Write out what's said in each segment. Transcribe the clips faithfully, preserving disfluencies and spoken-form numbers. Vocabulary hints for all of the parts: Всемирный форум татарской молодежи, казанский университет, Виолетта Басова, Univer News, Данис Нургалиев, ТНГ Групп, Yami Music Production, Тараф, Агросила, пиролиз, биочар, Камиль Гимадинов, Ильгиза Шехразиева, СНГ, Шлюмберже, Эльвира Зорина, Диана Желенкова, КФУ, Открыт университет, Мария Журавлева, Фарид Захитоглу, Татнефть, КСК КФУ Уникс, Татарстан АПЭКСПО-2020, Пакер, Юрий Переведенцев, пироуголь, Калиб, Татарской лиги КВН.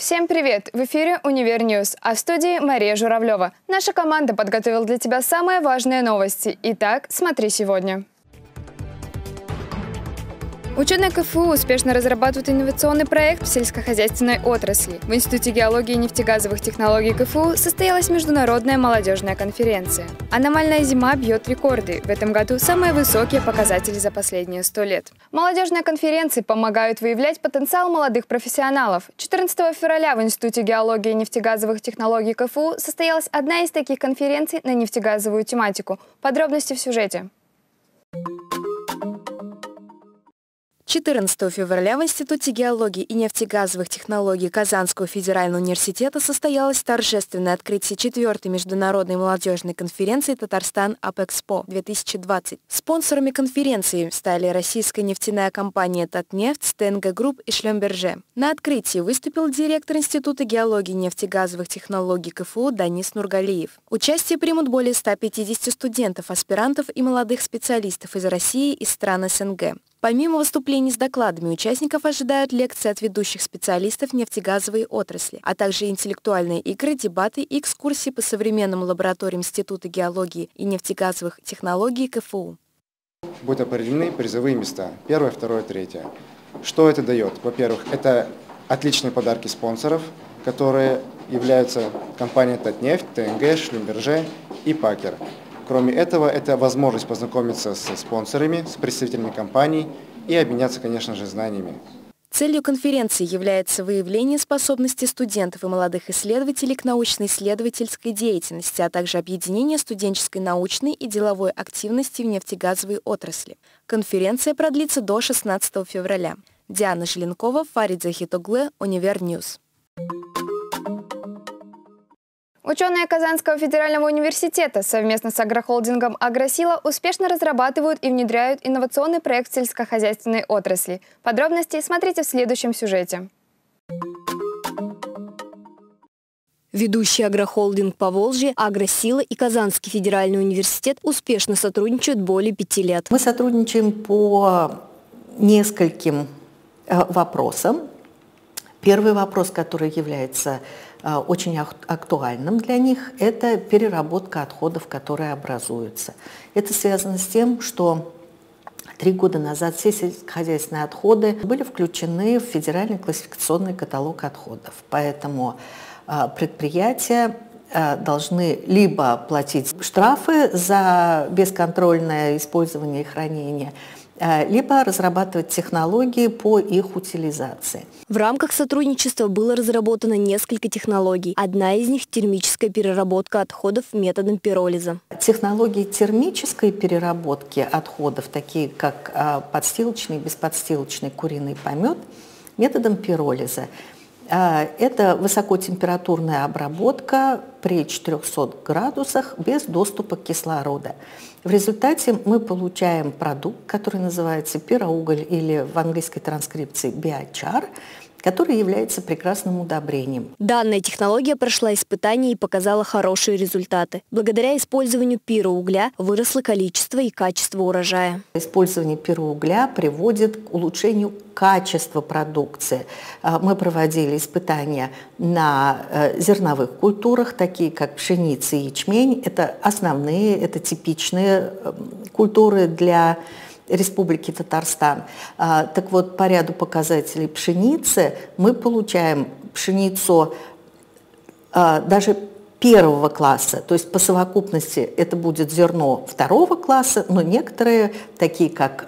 Всем привет! В эфире «Универ News», а в студии Мария Журавлева. Наша команда подготовила для тебя самые важные новости. Итак, смотри сегодня. Ученые КФУ успешно разрабатывают инновационный проект в сельскохозяйственной отрасли. В Институте геологии и нефтегазовых технологий КФУ состоялась международная молодежная конференция. Аномальная зима бьет рекорды. В этом году самые высокие показатели за последние сто лет. Молодежные конференции помогают выявлять потенциал молодых профессионалов. четырнадцатого февраля в Институте геологии и нефтегазовых технологий КФУ состоялась одна из таких конференций на нефтегазовую тематику. Подробности в сюжете. четырнадцатого февраля в Институте геологии и нефтегазовых технологий Казанского федерального университета состоялось торжественное открытие четвёртой международной молодежной конференции «Татарстан АПЭКСПО-две тысячи двадцать». Спонсорами конференции стали российская нефтяная компания «Татнефть», ТНГ Групп и Шлюмберже. На открытии выступил директор Института геологии и нефтегазовых технологий КФУ Данис Нургалиев. Участие примут более ста пятидесяти студентов, аспирантов и молодых специалистов из России и стран СНГ. Помимо выступлений с докладами, участников ожидают лекции от ведущих специалистов нефтегазовой отрасли, а также интеллектуальные игры, дебаты и экскурсии по современным лабораториям Института геологии и нефтегазовых технологий КФУ. Будут определены призовые места. Первое, второе, третье. Что это дает? Во-первых, это отличные подарки спонсоров, которые являются компания «Татнефть», ТНГ, «Шлюмберже» и «Пакер». Кроме этого, это возможность познакомиться с спонсорами, с представителями компаний и обменяться, конечно же, знаниями. Целью конференции является выявление способностей студентов и молодых исследователей к научно-исследовательской деятельности, а также объединение студенческой научной и деловой активности в нефтегазовой отрасли. Конференция продлится до шестнадцатого февраля. Диана Желенкова, Фарид Захитоглу, Univer News. Ученые Казанского федерального университета совместно с агрохолдингом «Агросила» успешно разрабатывают и внедряют инновационный проект в сельскохозяйственной отрасли. Подробности смотрите в следующем сюжете. Ведущий агрохолдинг «Поволжье», «Агросила» и Казанский федеральный университет успешно сотрудничают более пяти лет. Мы сотрудничаем по нескольким вопросам. Первый вопрос, который является очень актуальным для них, это переработка отходов, которые образуются. Это связано с тем, что три года назад все сельскохозяйственные отходы были включены в федеральный классификационный каталог отходов. Поэтому предприятия должны либо платить штрафы за бесконтрольное использование и хранение, либо разрабатывать технологии по их утилизации. В рамках сотрудничества было разработано несколько технологий. Одна из них – термическая переработка отходов методом пиролиза. Технологии термической переработки отходов, такие как подстилочный, бесподстилочный куриный помет, методом пиролиза. Это высокотемпературная обработка при четырёхстах градусах без доступа кислорода. В результате мы получаем продукт, который называется пироуголь или в английской транскрипции биочар, который является прекрасным удобрением. Данная технология прошла испытания и показала хорошие результаты. Благодаря использованию пироугля выросло количество и качество урожая. Использование пироугля приводит к улучшению качества продукции. Мы проводили испытания на зерновых культурах, такие как пшеница и ячмень. Это основные, это типичные культуры для Республики Татарстан. Так вот, по ряду показателей пшеницы мы получаем пшеницу даже первого класса, то есть по совокупности это будет зерно второго класса, но некоторые, такие как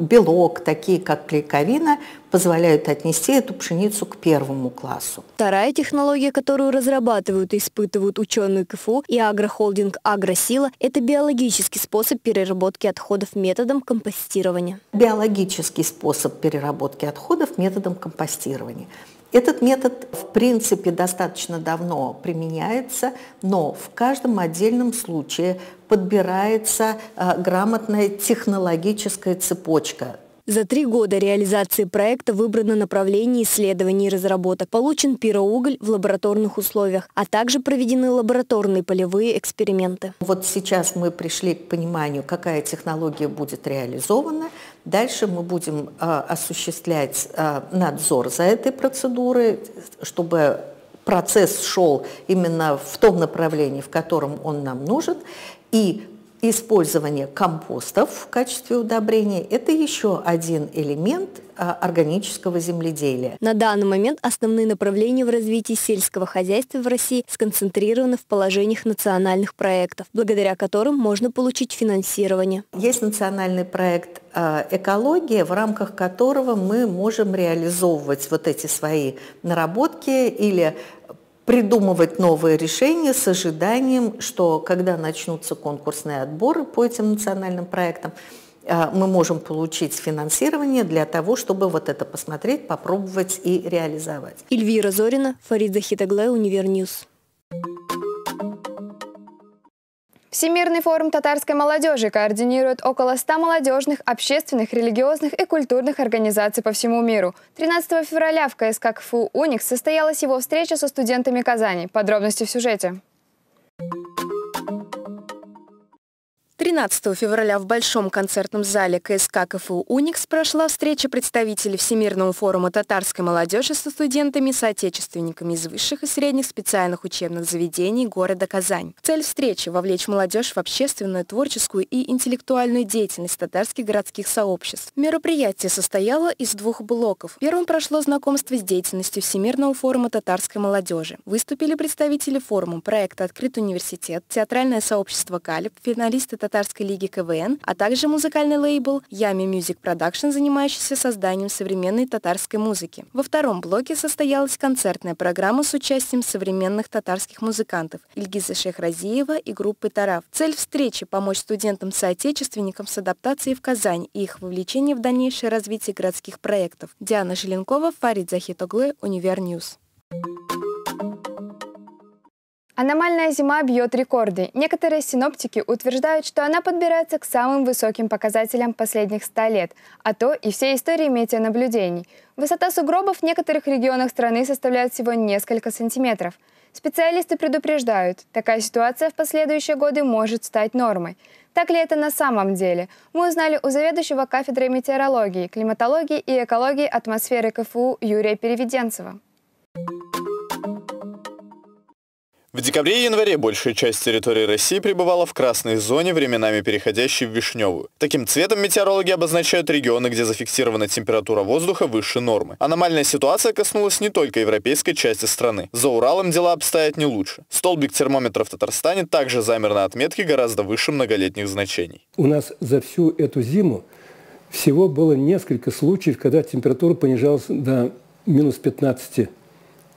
белок, такие как клейковина, позволяют отнести эту пшеницу к первому классу. Вторая технология, которую разрабатывают и испытывают ученые КФУ и агрохолдинг «Агросила», это биологический способ переработки отходов методом компостирования. Биологический способ переработки отходов методом компостирования. Этот метод, в принципе, достаточно давно применяется, но в каждом отдельном случае подбирается э, грамотная технологическая цепочка. За три года реализации проекта выбрано направление исследований и разработок. Получен пироуголь в лабораторных условиях, а также проведены лабораторные полевые эксперименты. Вот сейчас мы пришли к пониманию, какая технология будет реализована. Дальше мы будем а, осуществлять а, надзор за этой процедурой, чтобы процесс шел именно в том направлении, в котором он нам нужен. И использование компостов в качестве удобрения – это еще один элемент органического земледелия. На данный момент основные направления в развитии сельского хозяйства в России сконцентрированы в положениях национальных проектов, благодаря которым можно получить финансирование. Есть национальный проект «Экология», в рамках которого мы можем реализовывать вот эти свои наработки или придумывать новые решения с ожиданием, что когда начнутся конкурсные отборы по этим национальным проектам, мы можем получить финансирование для того, чтобы вот это посмотреть, попробовать и реализовать. Эльвира Зорина, Фарид Захитоглу, Univer News. Всемирный форум татарской молодежи координирует около ста молодежных, общественных, религиозных и культурных организаций по всему миру. тринадцатого февраля в КСК КФУ «Уникс» состоялась его встреча со студентами Казани. Подробности в сюжете. тринадцатого февраля в Большом концертном зале КСК КФУ «Уникс» прошла встреча представителей Всемирного форума татарской молодежи со студентами, соотечественниками из высших и средних специальных учебных заведений города Казань. Цель встречи – вовлечь молодежь в общественную, творческую и интеллектуальную деятельность татарских городских сообществ. Мероприятие состояло из двух блоков. Первым прошло знакомство с деятельностью Всемирного форума татарской молодежи. Выступили представители форума, проекта «Открыт университет», театральное сообщество «Калиб», финалисты Татарской лиги КВН, а также музыкальный лейбл Yami Music Production, занимающийся созданием современной татарской музыки. Во втором блоке состоялась концертная программа с участием современных татарских музыкантов Ильгизы Шехразиева и группы Тараф. Цель встречи – помочь студентам-соотечественникам с адаптацией в Казань и их вовлечение в дальнейшее развитие городских проектов. Диана Желенкова, Фарид Захитоглу, Univer News. Аномальная зима бьет рекорды. Некоторые синоптики утверждают, что она подбирается к самым высоким показателям последних ста лет, а то и всей истории метеонаблюдений. Высота сугробов в некоторых регионах страны составляет всего несколько сантиметров. Специалисты предупреждают, такая ситуация в последующие годы может стать нормой. Так ли это на самом деле? Мы узнали у заведующего кафедрой метеорологии, климатологии и экологии атмосферы КФУ Юрия Переведенцева. В декабре и январе большая часть территории России пребывала в красной зоне, временами переходящей в вишневую. Таким цветом метеорологи обозначают регионы, где зафиксирована температура воздуха выше нормы. Аномальная ситуация коснулась не только европейской части страны. За Уралом дела обстоят не лучше. Столбик термометра в Татарстане также замер на отметке гораздо выше многолетних значений. У нас за всю эту зиму всего было несколько случаев, когда температура понижалась до минус пятнадцати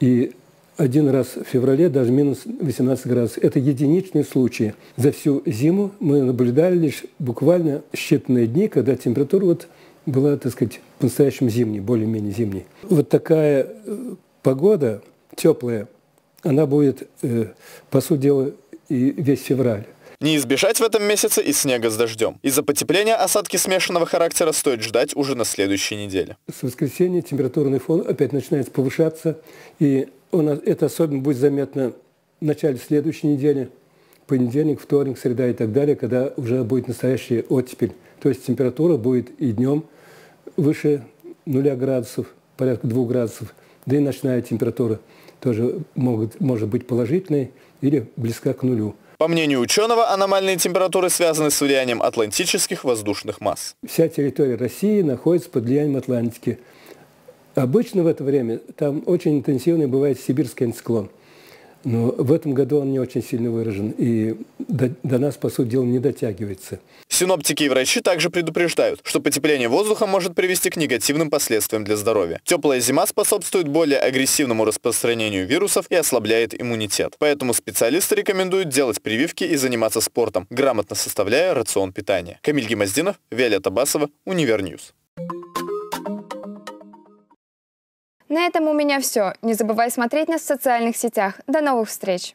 и один раз в феврале даже минус восемнадцать градусов. Это единичные случаи. За всю зиму мы наблюдали лишь буквально считанные дни, когда температура вот была, так сказать, по-настоящему зимней, более-менее зимней. Вот такая погода теплая, она будет, по сути дела, и весь февраль. Не избежать в этом месяце и снега с дождем. Из-за потепления осадки смешанного характера стоит ждать уже на следующей неделе. С воскресенья температурный фон опять начинает повышаться, и у нас это особенно будет заметно в начале следующей недели, понедельник, вторник, среда и так далее, когда уже будет настоящая оттепель. То есть температура будет и днем выше нуля градусов, порядка двух градусов, да и ночная температура тоже могут, может быть положительной или близка к нулю. По мнению ученого, аномальные температуры связаны с влиянием атлантических воздушных масс. Вся территория России находится под влиянием Атлантики. Обычно в это время там очень интенсивный бывает сибирский антициклон. Но в этом году он не очень сильно выражен и до, до нас, по сути дела, не дотягивается. Синоптики и врачи также предупреждают, что потепление воздуха может привести к негативным последствиям для здоровья. Теплая зима способствует более агрессивному распространению вирусов и ослабляет иммунитет. Поэтому специалисты рекомендуют делать прививки и заниматься спортом, грамотно составляя рацион питания. Камиль Гимадинов, Виолетта Басова, Univer News. На этом у меня все. Не забывай смотреть нас в социальных сетях. До новых встреч!